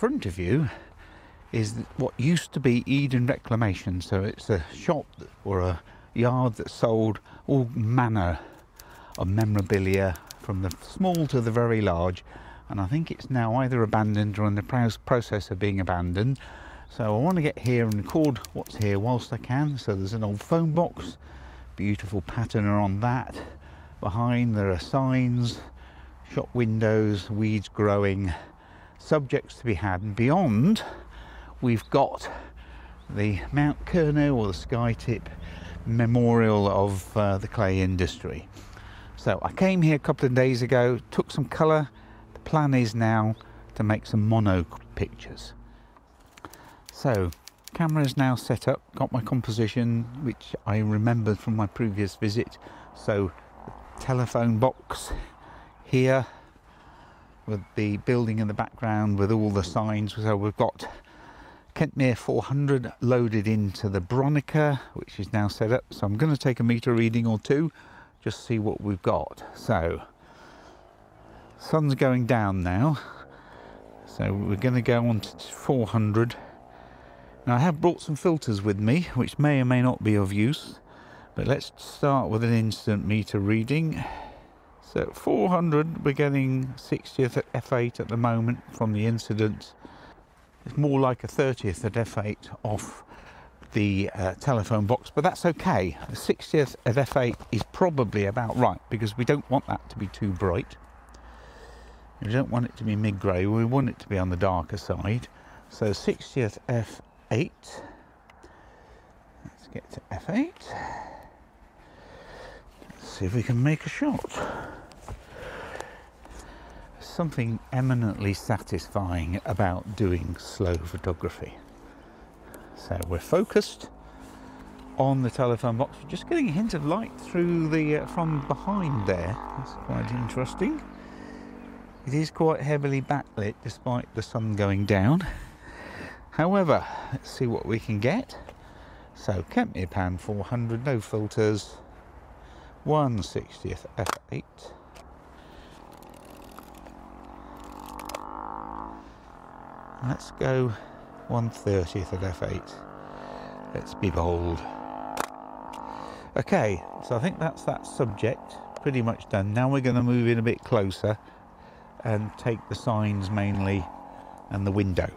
front of you is what used to be Eden Reclamation. So it's a shop or a yard that sold all manner of memorabilia, from the small to the very large. And I think it's now either abandoned or in the process of being abandoned. So I want to get here and record what's here whilst I can. So there's an old phone box, beautiful pattern on that. Behind there are signs, shop windows, weeds growing, subjects to be had. And beyond, we've got the Mount Kernow or the Skytip memorial of the clay industry. So I came here a couple of days ago, took some colour. The plan is now to make some mono pictures. So camera is now set up, got my composition, which I remembered from my previous visit. So telephone box here with the building in the background with all the signs. So we've got Kentmere 400 loaded into the Bronica, which is now set up. So I'm going to take a meter reading or two, just see what we've got. So sun's going down now, so we're going to go on to 400. Now I have brought some filters with me, which may or may not be of use, but let's start with an instant meter reading. So at 400 we're getting 60th at f8 at the moment from the incident. It's more like a 30th at f8 off the telephone box, but that's okay. The 60th at f8 is probably about right, because we don't want that to be too bright. We don't want it to be mid-grey, we want it to be on the darker side. So 60th f8, let's get to f8. Let's see if we can make a shot. Something eminently satisfying about doing slow photography. So we're focused on the telephone box. We're just getting a hint of light through the from behind there. That's quite interesting. It is quite heavily backlit despite the sun going down. However, let's see what we can get. So Kentmere pan 400, no filters, 1/60th f8. Let's go 1/30th at f8. Let's be bold. Okay, so I think that's that subject pretty much done. Now we're going to move in a bit closer and take the signs mainly and the window.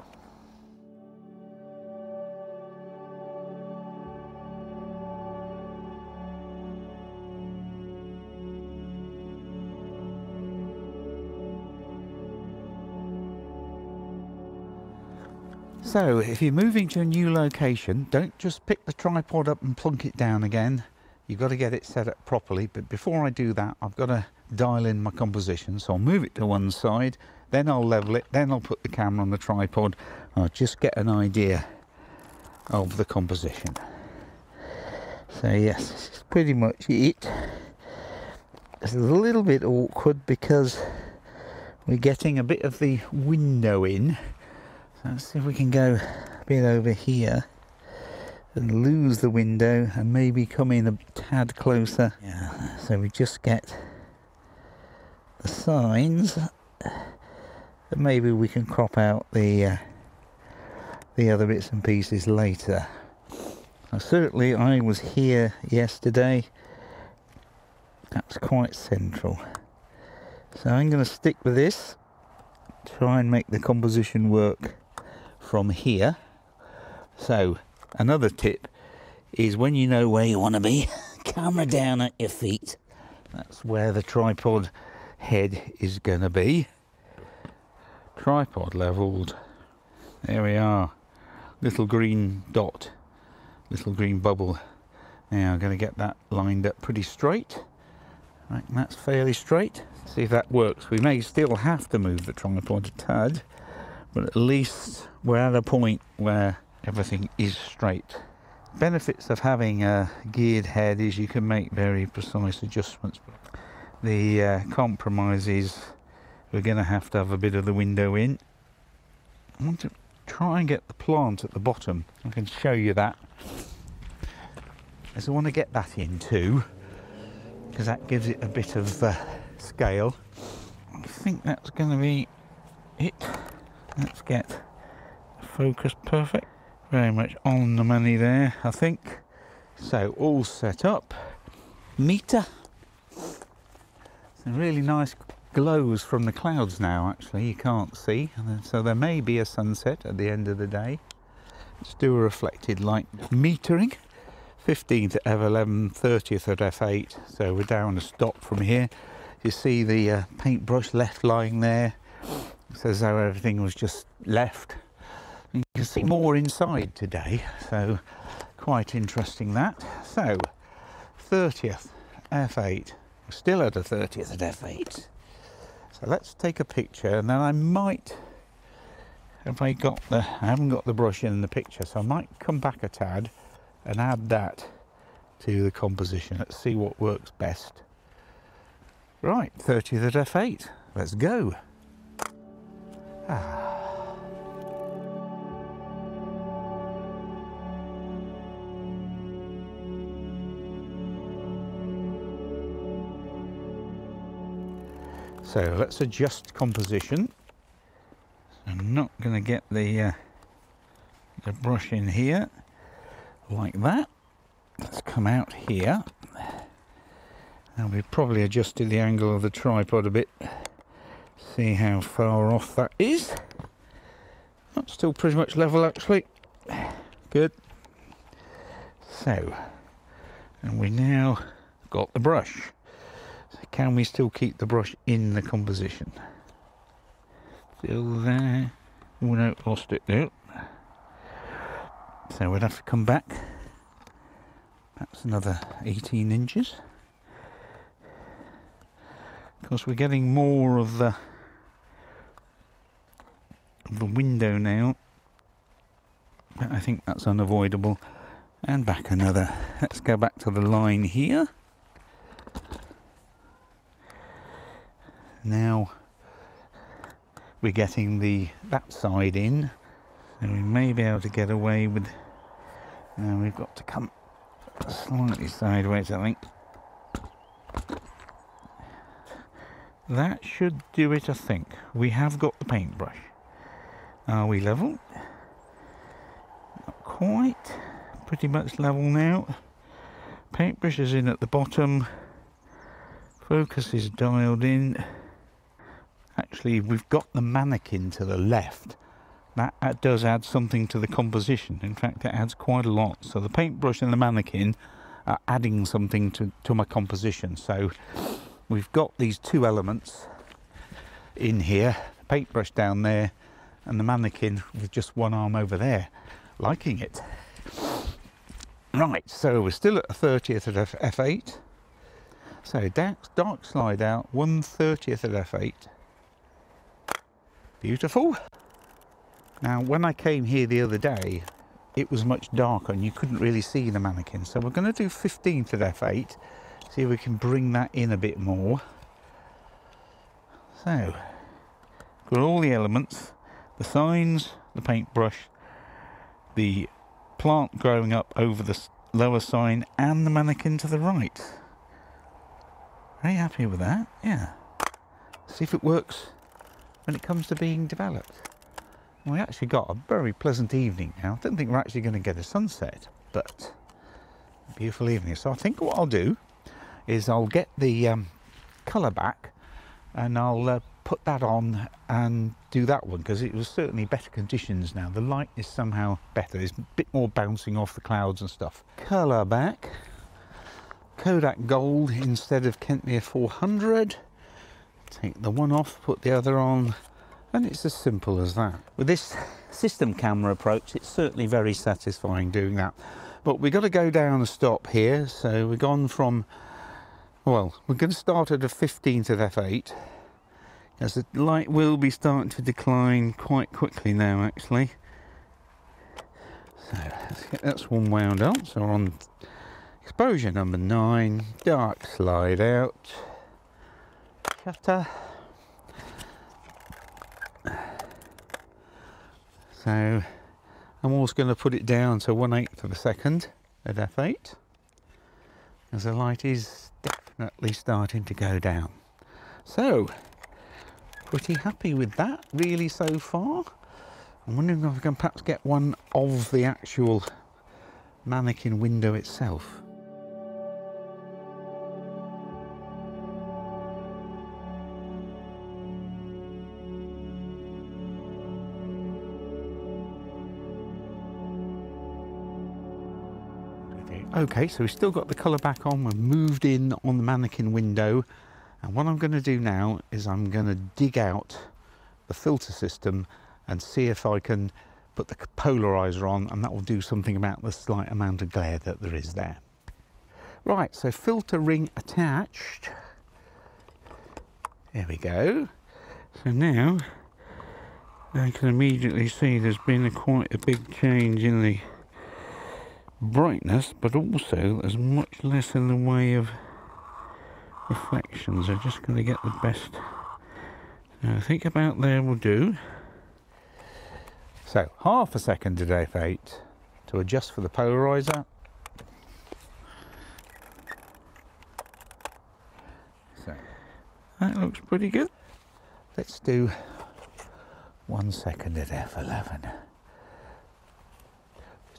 So if you're moving to a new location, don't just pick the tripod up and plunk it down again. You've got to get it set up properly. But before I do that, I've got to dial in my composition. So I'll move it to one side, then I'll level it, then I'll put the camera on the tripod. I'll just get an idea of the composition. So yes, this is pretty much it. It's a little bit awkward because we're getting a bit of the window in. Let's see if we can go a bit over here and lose the window and maybe come in a tad closer. Yeah. So we just get the signs, and maybe we can crop out the other bits and pieces later. Now, certainly I was here yesterday. That's quite central. So I'm going to stick with this, try and make the composition work from here. So another tip is, when you know where you want to be, camera down at your feet. That's where the tripod head is going to be. Tripod leveled. There we are. Little green dot, little green bubble. Now I'm going to get that lined up pretty straight. Right, that's fairly straight. See if that works. We may still have to move the tripod a tad, but at least we're at a point where everything is straight. Benefits of having a geared head is you can make very precise adjustments. The compromise is we're going to have a bit of the window in. I want to try and get the plant at the bottom. I can show you that, as I want to get that in too, because that gives it a bit of scale. I think that's going to be it. Let's get focus perfect. Very much on the money there, I think. So all set up. Meter. Some really nice glows from the clouds now, actually, you can't see. So there may be a sunset at the end of the day. Let's do a reflected light metering. 15th at f11, 30th at f8, so we're down a stop from here. You see the paintbrush left lying there. It's as though everything was just left. And you can see more inside today, so quite interesting that. So 30th f8, we're still at a 30th at f8. So let's take a picture, and then I might, if I got the, I haven't got the brush in the picture, so I might come back a tad and add that to the composition. Let's see what works best. Right, 30th at f8, let's go. Ah. So let's adjust composition. I'm not going to get the brush in here. Like that. Let's come out here, and we've probably adjusted the angle of the tripod a bit. See how far off that is. That's still pretty much level, actually. Good. So, and we now got the brush. So can we still keep the brush in the composition? Still there. Oh no, lost it now. So we'd have to come back, perhaps another 18 inches. Of course, we're getting more of the window now. But I think that's unavoidable. And back another. Let's go back to the line here. Now we're getting that side in. And we may be able to get away with. Now we've got to come slightly sideways, I think. That should do it, I think. We have got the paintbrush. Are we level? Not quite. Pretty much level now. Paintbrush is in at the bottom. Focus is dialed in. Actually, we've got the mannequin to the left. That does add something to the composition. In fact, it adds quite a lot. So the paintbrush and the mannequin are adding something to my composition. So we've got these two elements in here, the paintbrush down there and the mannequin with just one arm over there. Liking it. Right, so we're still at a 30th at f8. So dark slide out, 1/30th at f8. Beautiful. Now, when I came here the other day, it was much darker and you couldn't really see the mannequin. So we're going to do 15th at f8, see if we can bring that in a bit more. So, got all the elements, the signs, the paintbrush, the plant growing up over the lower sign, and the mannequin to the right. Very happy with that, yeah. See if it works when it comes to being developed. We actually got a very pleasant evening now. I don't think we're actually going to get a sunset, but a beautiful evening. So I think what I'll do is I'll get the colour back and I'll put that on and do that one, because it was certainly better conditions now. The light is somehow better. There's a bit more bouncing off the clouds and stuff. Colour back. Kodak Gold instead of Kentmere 400. Take the one off, put the other on. And it's as simple as that. With this system camera approach, it's certainly very satisfying doing that. But we've got to go down a stop here. So we've gone from, well, we're going to start at a 15th at f8. As the light will be starting to decline quite quickly now, actually. So that's one wound up. So we're on exposure number 9, dark slide out, shutter. So I'm also going to put it down to 1/8 of a second at f8, as the light is definitely starting to go down. So pretty happy with that really so far. I'm wondering if I can perhaps get one of the actual mannequin window itself. Okay, so we've still got the colour back on, we've moved in on the mannequin window, and what I'm going to do now is I'm going to dig out the filter system and see if I can put the polarizer on, and that will do something about the slight amount of glare that there is there. Right, so filter ring attached. There we go. So now I can immediately see there's been quite a big change in the brightness, but also there's much less in the way of reflections. I'm just going to get the best. I think about there will do. So half a second to f8 to adjust for the polarizer. So that looks pretty good. Let's do 1 second at f11.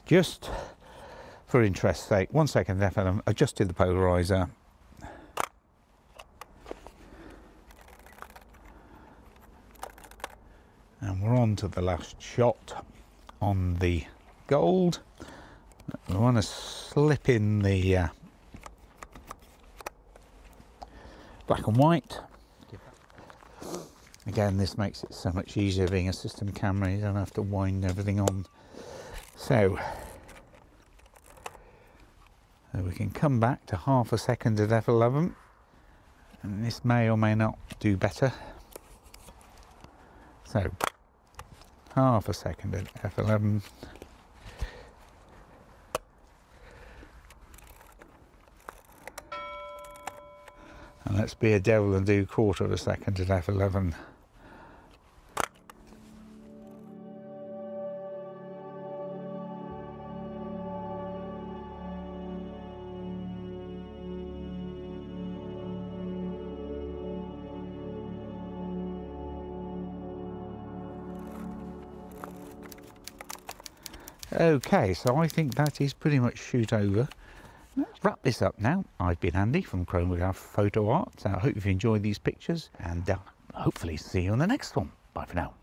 Just for interest's sake, 1 second at f11, adjusted the polarizer. And we're on to the last shot on the gold. We want to slip in the black and white. Again, this makes it so much easier being a system camera. You don't have to wind everything on. So we can come back to half a second at f11, and this may or may not do better. So half a second at f11. And let's be a devil and do quarter of a second at f11. Okay, so I think that is pretty much shoot over. Let's wrap this up now. I've been Andy from Chromograph Photo Arts. I hope you've enjoyed these pictures, and hopefully see you on the next one. Bye for now.